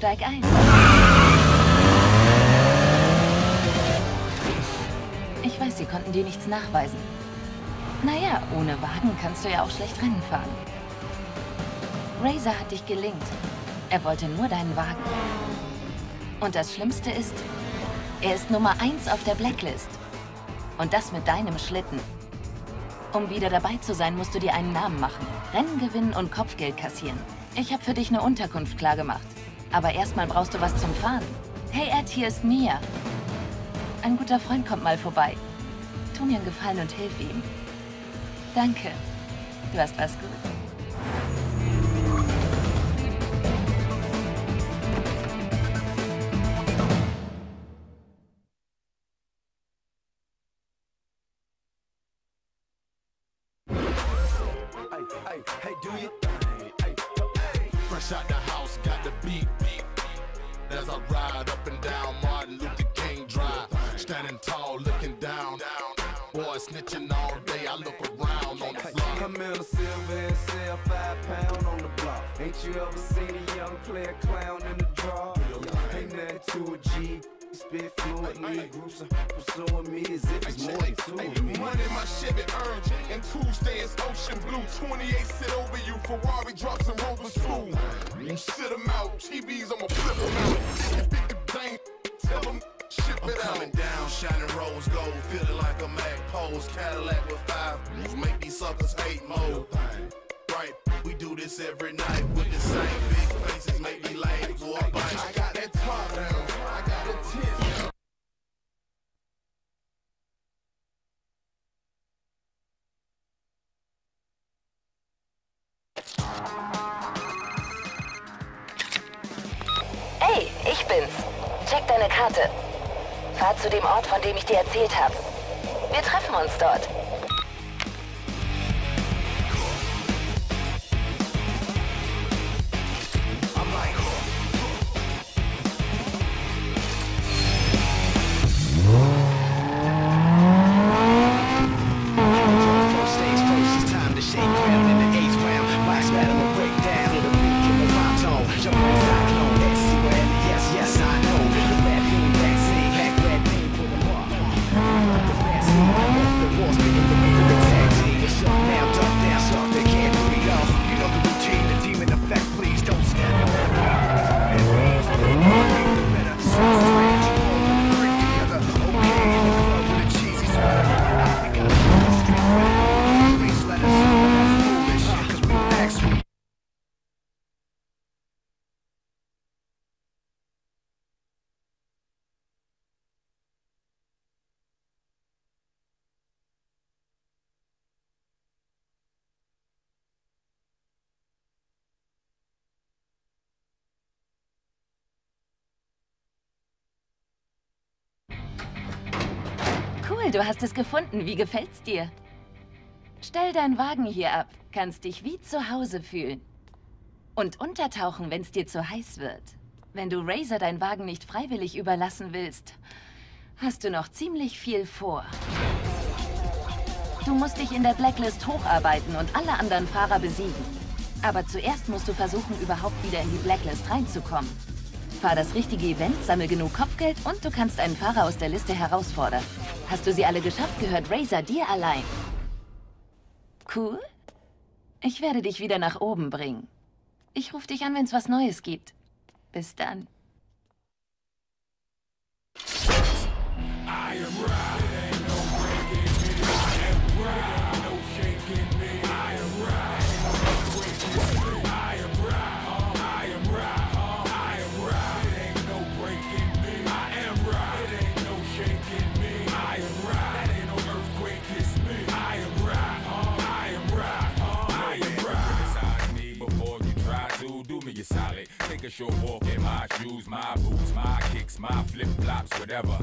Steig ein. Ich weiß, sie konnten dir nichts nachweisen. Naja, ohne Wagen kannst du ja auch schlecht Rennen fahren. Razor hat dich gelingt. Er wollte nur deinen Wagen. Und das Schlimmste ist, er ist Nummer 1 auf der Blacklist. Und das mit deinem Schlitten. Um wieder dabei zu sein, musst du dir einen Namen machen, Rennen gewinnen und Kopfgeld kassieren. Ich habe für dich eine Unterkunft klar gemacht. Aber erstmal brauchst du was zum Fahren. Hey Ed, hier ist Mia. Ein guter Freund kommt mal vorbei. Tu mir einen Gefallen und hilf ihm. Danke. Du hast was gut. Hey, do you fresh out the house, got the beat, as I ride up and down Martin Luther King Drive, standing tall, looking down. Boy snitching all day, I look around on the block. I'm in a silver and sell 5 pound on the block. Ain't you ever seen a young player clown in the draw? Ain't nothing to a G. Spit fluent, me groups are pursuing me as if it's more than two of me. Money, my Chevy urged, and Tuesday is ocean blue. 28 sit over you, Ferrari drops and Rover's fool. You sit them out, TVs, I'ma flip them out. Tell them, ship it out. Coming down, shining rose gold, feeling like a Magpose. Cadillac with 5 moves, make these suckers hate mode. Right, we do this every night with the same big faces, make me lames or a bite. I got that top down. Hey, ich bin's. Check deine Karte. Fahr zu dem Ort, von dem ich dir erzählt habe. Wir treffen uns dort. Du hast es gefunden. Wie gefällt's dir? Stell deinen Wagen hier ab. Kannst dich wie zu Hause fühlen. Und untertauchen, wenn's dir zu heiß wird. Wenn du Razor deinen Wagen nicht freiwillig überlassen willst, hast du noch ziemlich viel vor. Du musst dich in der Blacklist hocharbeiten und alle anderen Fahrer besiegen. Aber zuerst musst du versuchen, überhaupt wieder in die Blacklist reinzukommen. Fahr das richtige Event, sammel genug Kopfgeld und du kannst einen Fahrer aus der Liste herausfordern. Hast du sie alle geschafft, gehört Razor dir allein. Cool? Ich werde dich wieder nach oben bringen. Ich rufe dich an, wenn es was Neues gibt. Bis dann. Solid. Take a short walk in my shoes, my boots, my kicks, my flip-flops, whatever.